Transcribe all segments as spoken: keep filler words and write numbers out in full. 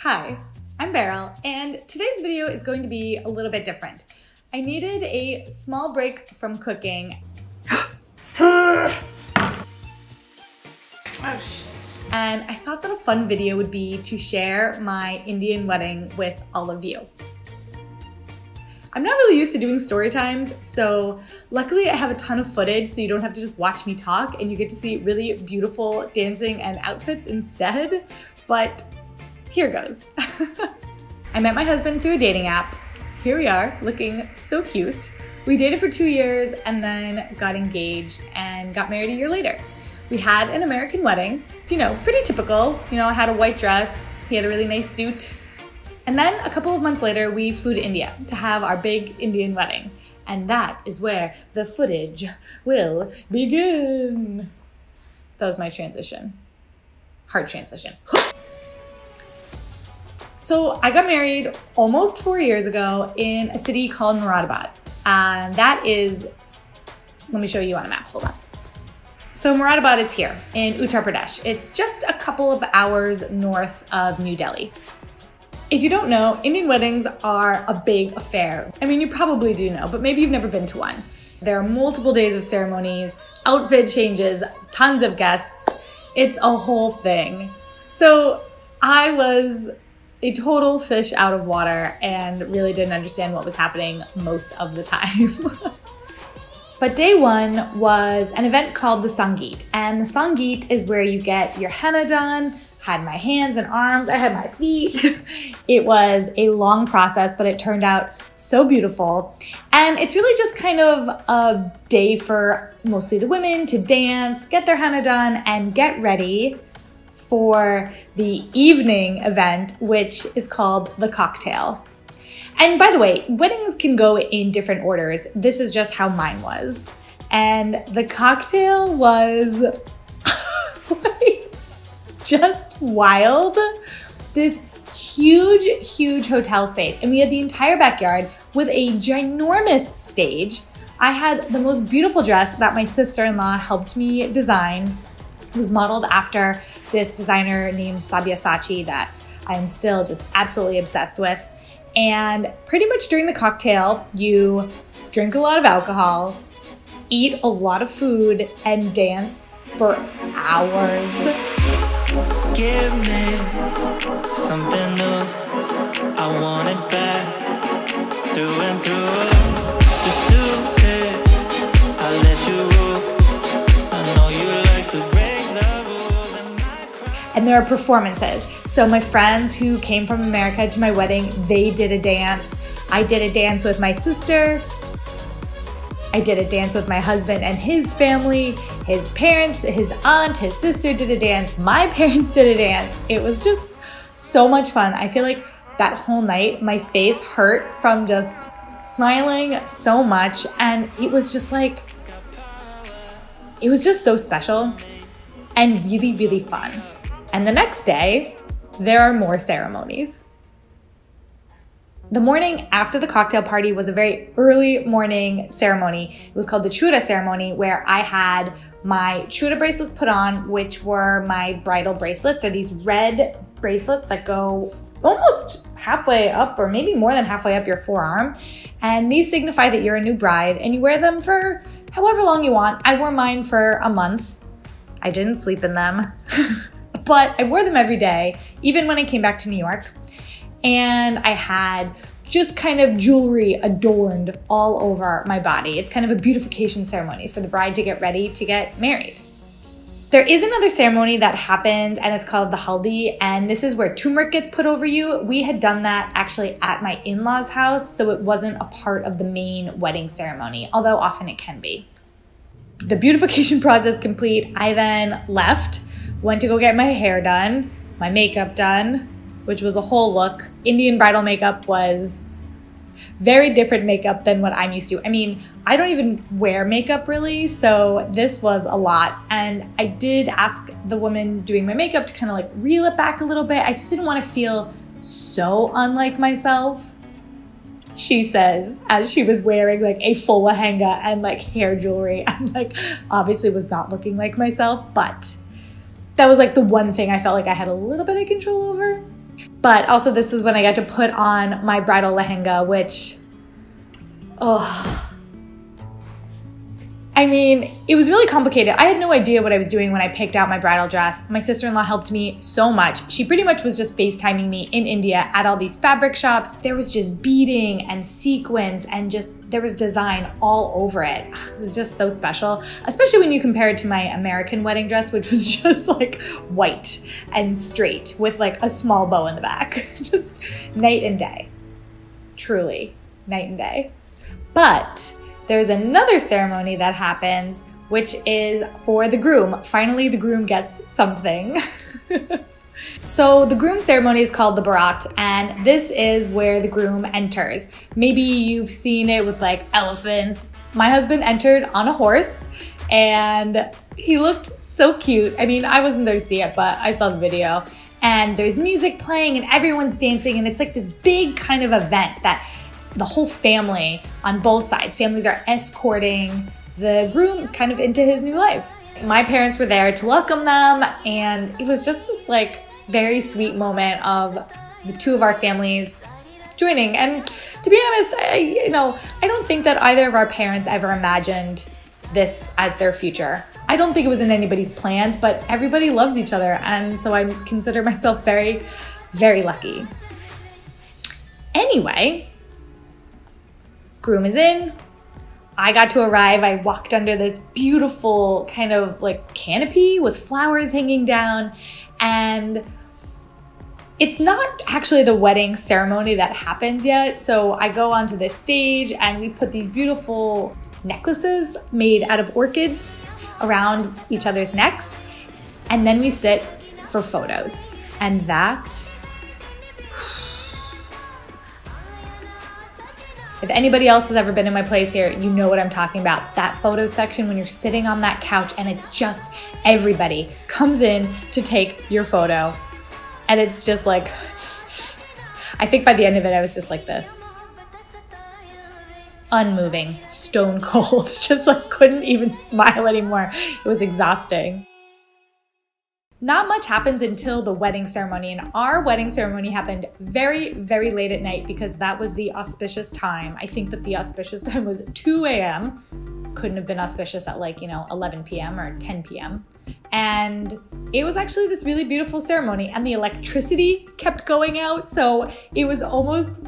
Hi, I'm Beryl, and today's video is going to be a little bit different. I needed a small break from cooking. Oh, shit. And I thought that a fun video would be to share my Indian wedding with all of you. I'm not really used to doing story times, so luckily I have a ton of footage so you don't have to just watch me talk and you get to see really beautiful dancing and outfits instead, but here goes. I met my husband through a dating app. Here we are, looking so cute. We dated for two years and then got engaged and got married a year later. We had an American wedding, you know, pretty typical. You know, I had a white dress, he had a really nice suit. And then a couple of months later, we flew to India to have our big Indian wedding. And that is where the footage will begin. That was my transition. Hard transition. So I got married almost four years ago in a city called Moradabad. And that is, let me show you on a map, hold on. So Moradabad is here in Uttar Pradesh. It's just a couple of hours north of New Delhi. If you don't know, Indian weddings are a big affair. I mean, you probably do know, but maybe you've never been to one. There are multiple days of ceremonies, outfit changes, tons of guests. It's a whole thing. So I was a total fish out of water and really didn't understand what was happening most of the time. But day one was an event called the Sangeet. And the Sangeet is where you get your henna done. Had my hands and arms, I had my feet. It was a long process, but it turned out so beautiful. And it's really just kind of a day for mostly the women to dance, get their henna done, and get ready for the evening event, which is called the cocktail. And by the way, weddings can go in different orders. This is just how mine was. And the cocktail was like just wild. This huge, huge hotel space. And we had the entire backyard with a ginormous stage. I had the most beautiful dress that my sister-in-law helped me design. It was modeled after this designer named Sabyasachi that I'm still just absolutely obsessed with. And pretty much during the cocktail, you drink a lot of alcohol, eat a lot of food, and dance for hours. Give me something new, I want it back, through and through, just do it, I'll let you rule, I know you like to break the rules and not cry. And there are performances, so my friends who came from America to my wedding, they did a dance, I did a dance with my sister, I did a dance with my husband and his family, his parents, his aunt, his sister did a dance, my parents did a dance. It was just so much fun. I feel like that whole night, my face hurt from just smiling so much. And it was just like, it was just so special and really, really fun. And the next day, there are more ceremonies. The morning after the cocktail party was a very early morning ceremony. It was called the Chuda ceremony, where I had my Chuda bracelets put on, which were my bridal bracelets. They're these red bracelets that go almost halfway up, or maybe more than halfway up your forearm. And these signify that you're a new bride, and you wear them for however long you want. I wore mine for a month. I didn't sleep in them, but I wore them every day, even when I came back to New York. And I had just kind of jewelry adorned all over my body. It's kind of a beautification ceremony for the bride to get ready to get married. There is another ceremony that happens, and it's called the Haldi, and this is where turmeric gets put over you. We had done that actually at my in-laws' house, so it wasn't a part of the main wedding ceremony, although often it can be. The beautification process complete, I then left, went to go get my hair done, my makeup done, which was a whole look. Indian bridal makeup was very different makeup than what I'm used to. I mean, I don't even wear makeup really, so this was a lot. And I did ask the woman doing my makeup to kind of like reel it back a little bit. I just didn't want to feel so unlike myself, she says, as she was wearing like a full lehenga and like hair jewelry. And like, obviously was not looking like myself, but that was like the one thing I felt like I had a little bit of control over. But also this is when I got to put on my bridal lehenga, which, oh, I mean, it was really complicated. I had no idea what I was doing when I picked out my bridal dress. My sister-in-law helped me so much. She pretty much was just FaceTiming me in India at all these fabric shops. There was just beading and sequins and just, there was design all over it. It was just so special, especially when you compare it to my American wedding dress, which was just like white and straight with like a small bow in the back. Just night and day, truly night and day. But there's another ceremony that happens, which is for the groom. Finally, the groom gets something. So the groom ceremony is called the Barat, and this is where the groom enters. Maybe you've seen it with like elephants. My husband entered on a horse and he looked so cute. I mean, I wasn't there to see it, but I saw the video. And there's music playing and everyone's dancing, and it's like this big kind of event that the whole family on both sides, families are escorting the groom kind of into his new life. My parents were there to welcome them, and it was just this like very sweet moment of the two of our families joining. And to be honest, I, you know, I don't think that either of our parents ever imagined this as their future. I don't think it was in anybody's plans, but everybody loves each other, and so I consider myself very, very lucky. Anyway, groom is in. I got to arrive. I walked under this beautiful kind of like canopy with flowers hanging down. And it's not actually the wedding ceremony that happens yet. So I go onto this stage and we put these beautiful necklaces made out of orchids around each other's necks. And then we sit for photos. And that, if anybody else has ever been in my place here, you know what I'm talking about. That photo section when you're sitting on that couch and it's just everybody comes in to take your photo. And it's just like, I think by the end of it, I was just like this. Unmoving, stone cold, just like couldn't even smile anymore. It was exhausting. Not much happens until the wedding ceremony, and our wedding ceremony happened very, very late at night because that was the auspicious time. I think that the auspicious time was two A M Couldn't have been auspicious at like, you know, eleven P M or ten P M And it was actually this really beautiful ceremony, and the electricity kept going out. So it was almost,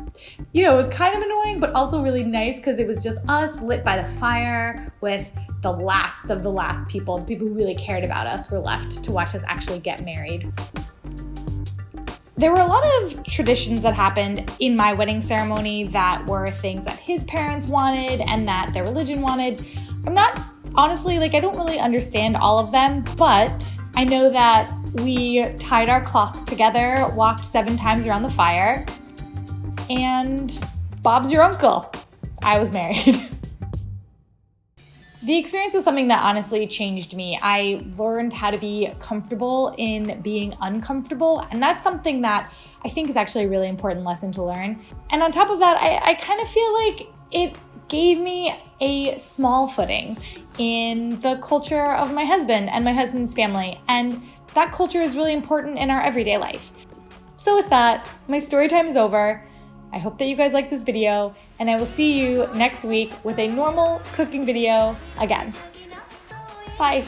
you know, it was kind of annoying, but also really nice because it was just us lit by the fire with the last of the last people. The people who really cared about us were left to watch us actually get married. There were a lot of traditions that happened in my wedding ceremony that were things that his parents wanted and that their religion wanted. I'm not, honestly, like I don't really understand all of them, but I know that we tied our cloths together, walked seven times around the fire, and Bob's your uncle. I was married. The experience was something that honestly changed me. I learned how to be comfortable in being uncomfortable, and that's something that I think is actually a really important lesson to learn. And on top of that, I, I kind of feel like it gave me a small footing in the culture of my husband and my husband's family, and that culture is really important in our everyday life. So with that, my story time is over. I hope that you guys liked this video, and I will see you next week with a normal cooking video again. Bye.